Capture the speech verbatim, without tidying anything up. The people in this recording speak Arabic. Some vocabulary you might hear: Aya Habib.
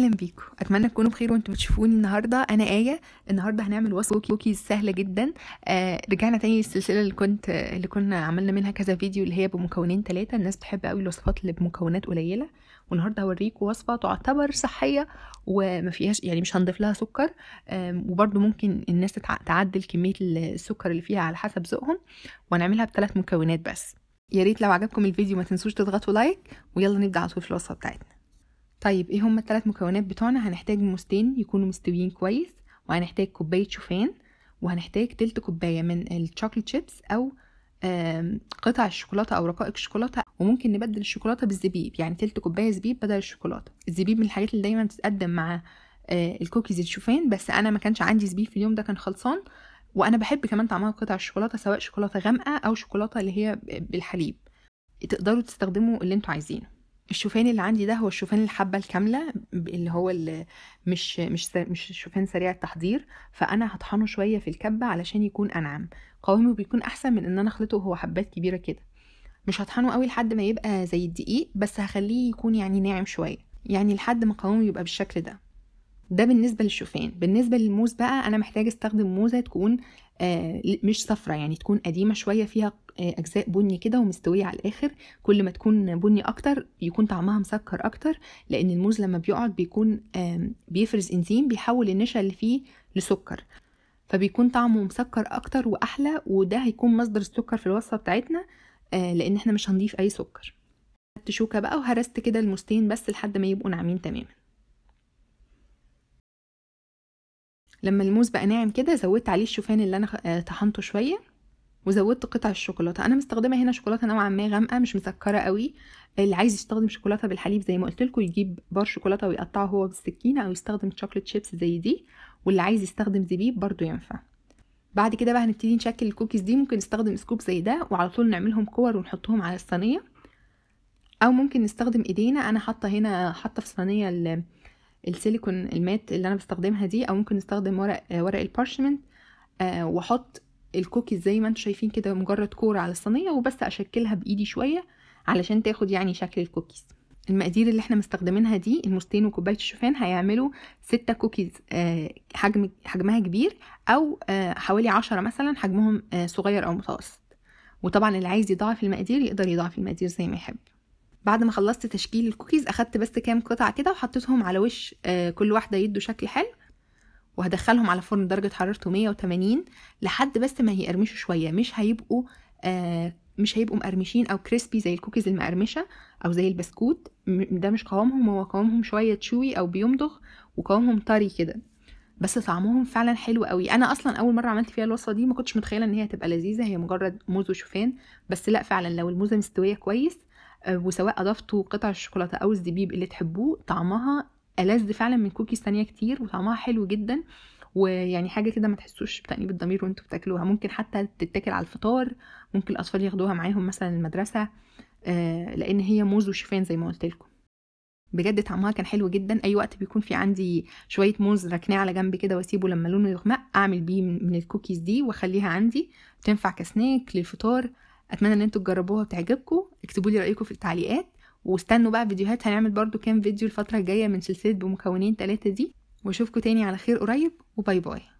اهلا بيكم، اتمنى تكونوا بخير وانتم بتشوفوني النهارده. انا آية. النهارده هنعمل وصفه كوكي كوكي سهله جدا. آه رجعنا تاني للسلسله اللي كنت اللي كنا عملنا منها كذا فيديو، اللي هي بمكونين ثلاثه. الناس بتحب قوي الوصفات اللي بمكونات قليله، والنهارده هوريكم وصفه تعتبر صحيه وما فيهاش، يعني مش هنضيف لها سكر، آه وبرده ممكن الناس تعدل كميه السكر اللي فيها على حسب ذوقهم، وهنعملها بثلاث مكونات بس. يا ريت لو عجبكم الفيديو ما تنسوش تضغطوا لايك، ويلا نبدا على طول في الوصفه بتاعتنا. طيب ايه هما الثلاث مكونات بتوعنا؟ هنحتاج موزتين يكونوا مستويين كويس، وهنحتاج كوبايه شوفان، وهنحتاج تلت كوبايه من الشوكليت شيبس او قطع الشوكولاته او رقائق الشوكولاته، وممكن نبدل الشوكولاته بالزبيب، يعني تلت كوبايه زبيب بدل الشوكولاته. الزبيب من الحاجات اللي دايما بتتقدم مع الكوكيز الشوفان، بس انا ما كانش عندي زبيب في اليوم ده، كان خلصان، وانا بحب كمان طعمها قطع الشوكولاته، سواء شوكولاته غامقه او شوكولاته اللي هي بالحليب. تقدروا تستخدموا اللي انتوا عايزينه. الشوفان اللي عندي ده هو الشوفان الحبه الكامله، اللي هو اللي مش مش مش شوفان سريع التحضير، فانا هطحنه شويه في الكبه علشان يكون انعم، قوامه بيكون احسن من ان انا اخلطه وهو حبات كبيره كده. مش هطحنه قوي لحد ما يبقى زي الدقيق، بس هخليه يكون يعني ناعم شويه، يعني لحد ما قوامه يبقى بالشكل ده. ده بالنسبه للشوفان. بالنسبه للموز بقى، انا محتاجه استخدم موزه تكون آه مش صفرة، يعني تكون قديمه شويه، فيها اجزاء بني كده ومستويه على الاخر. كل ما تكون بني اكتر يكون طعمها مسكر اكتر، لان الموز لما بيقعد بيكون بيفرز انزيم بيحول النشا اللي فيه لسكر، فبيكون طعمه مسكر اكتر واحلى، وده هيكون مصدر السكر في الوصفه بتاعتنا، لان احنا مش هنضيف اي سكر. خدت شوكه بقى وهرست كده الموزتين بس لحد ما يبقوا ناعمين تماما. لما الموز بقى ناعم كده زودت عليه الشوفان اللي انا طحنته شويه، وزودت قطع الشوكولاته. انا مستخدمه هنا شوكولاته نوعا ما غامقه مش مسكره قوي. اللي عايز يستخدم شوكولاته بالحليب زي ما قلت لكم يجيب بار شوكولاته ويقطعه هو بالسكينه، او يستخدم شوكليت شيبس زي دي، واللي عايز يستخدم زبيب برده ينفع. بعد كده بقى هنبتدي نشكل الكوكيز دي. ممكن نستخدم سكوب زي ده وعلى طول نعملهم كور ونحطهم على الصينيه، او ممكن نستخدم ايدينا. انا حاطه هنا، حاطه في صينيه السيليكون المات اللي انا بستخدمها دي، او ممكن نستخدم ورق ورق البارشمنت، آه واحط الكوكيز زي ما انتم شايفين كده مجرد كوره على الصينيه، وبس اشكلها بايدي شويه علشان تاخد يعني شكل الكوكيز. المقادير اللي احنا مستخدمينها دي، الموزتين وكوبايه الشوفان، هيعملوا ستة كوكيز آه حجم حجمها كبير، او آه حوالي عشرة مثلا حجمهم آه صغير او متوسط. وطبعا اللي عايز يضاعف المقادير يقدر يضاعف المقادير زي ما يحب. بعد ما خلصت تشكيل الكوكيز اخدت بس كام قطعه كده وحطيتهم على وش آه كل واحده يدوا شكل حلو، وهدخلهم على الفرن درجه حرارته مية وتمانين لحد بس ما يقرمشوا شويه. مش هيبقوا آه مش هيبقوا مقرمشين او كريسبي زي الكوكيز المقرمشه او زي البسكوت، ده مش قوامهم. هو قوامهم شويه تشوي او بيمضغ، وقوامهم طري كده، بس طعمهم فعلا حلو قوي. انا اصلا اول مره عملت فيها الوصفه دي ما كنتش متخيله ان هي هتبقى لذيذه، هي مجرد موز وشوفان بس. لا فعلا لو الموزه مستويه كويس، وسواء اضفتوا قطع الشوكولاته او الزبيب اللي تحبوه، طعمها ألذ فعلا من كوكيز ثانيه كتير، وطعمها حلو جدا، ويعني حاجه كده ما تحسوش بتأنيب الضمير وانتوا بتاكلوها. ممكن حتى تتاكل على الفطار، ممكن الاطفال ياخدوها معاهم مثلا المدرسه، لان هي موز وشوفان زي ما قلت لكم. بجد طعمها كان حلو جدا. اي وقت بيكون في عندي شويه موز ركناه على جنب كده واسيبه لما لونه يغمق، اعمل بيه من الكوكيز دي واخليها عندي، تنفع كسناك للفطار. اتمنى ان انتوا تجربوها وتعجبكم. اكتبوا لي رايكم في التعليقات، واستنوا بقى فيديوهات. هنعمل برضو كام فيديو الفتره الجايه من سلسله بمكونين ثلاثه دي، واشوفكم تاني على خير قريب، وباي باي.